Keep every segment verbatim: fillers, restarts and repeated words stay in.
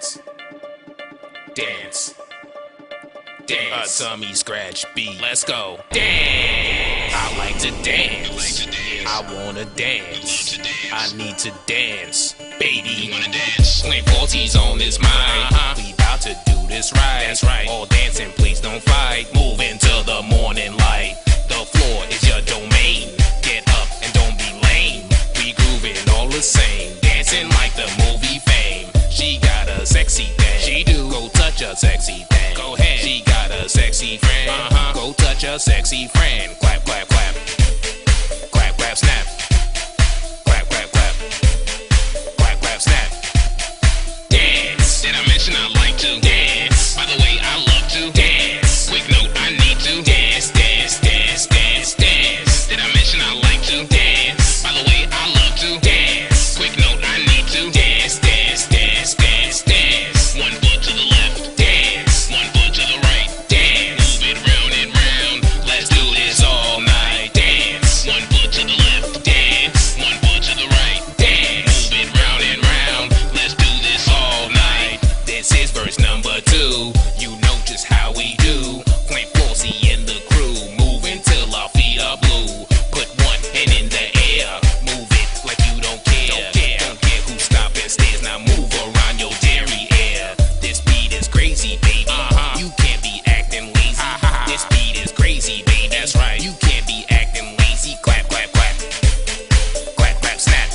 dance, dance, dance. A tummy scratch beat. Let's go. Dance. I like to dance. I wanna dance. I need to dance, baby. Wanna dance? Ain't forties on this mind. We bout to do this right. That's right. All dancing, please don't fight. Move into the morning light. The floor is your domain. Get up and don't be lame. We grooving all the same. Dancing like the movie Fame. She got a sexy thing. She do. Go touch a sexy thing. Go ahead. She got a sexy friend. Uh huh. Go touch a sexy friend. Clap, clap, clap. Clap, clap, snap. Clap, clap, clap. Clap, clap, snap. Dance. Did I mention I like to dance? By the way, I love to dance. Quick note, I need to dance, dance, dance, dance, dance. Did I mention I like to dance? By the way, I love to dance. Quick note, I need to dance, dance, dance, dance, dance. One foot to the left, dance. One foot to the right, dance. Move it round and round. Let's do this all night, dance. One foot to the left, dance. One foot to the right, dance. Move it round and round. Let's do this all night. This is verse number two. You know just how we do. Plain Flossie and the crew. Move until our feet are blue. Put one hand in the air. Move it like you don't care. Don't care, don't care who's stopping stairs. Now move around your derriere. This beat is crazy, baby. Uh-huh. You can't be acting lazy. Uh-huh. This beat is crazy, baby. That's right. You can't be acting lazy. Clap, clap, clap. Clap, clap, snap.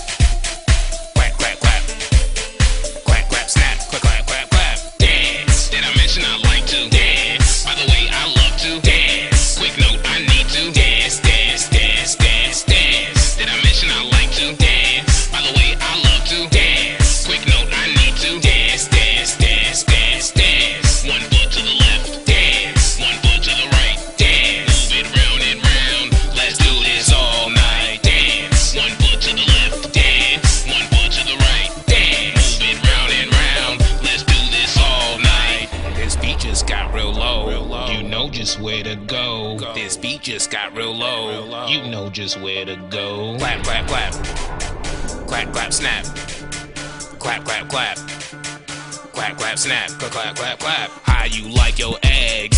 Clap, clap, clap. Clap, clap, snap. Clap, clap, clap, clap. Dance. Did I mention I like to dance? By the way, I love to dance. Quick note, I need to dance, dance, dance, dance, dance. Did I mention I like to dance? By the way, I love to dance. Quick note, I need to dance, dance, dance, dance, dance. One foot to the left, dance. One foot to the right, dance. Move it round and round. Let's do this all night, dance. One foot to the left, dance. One foot to the right, dance. Move it round and round. Let's do this all night. This beat just got real low. Real low. You know just where to go. Go. This beat just got real low. Real low. You know just where to go. Clap, clap, clap. Clap, clap, snap. Clap, clap, clap. Clap, clap, snap. Clap, clap, clap, clap. How you like your egg?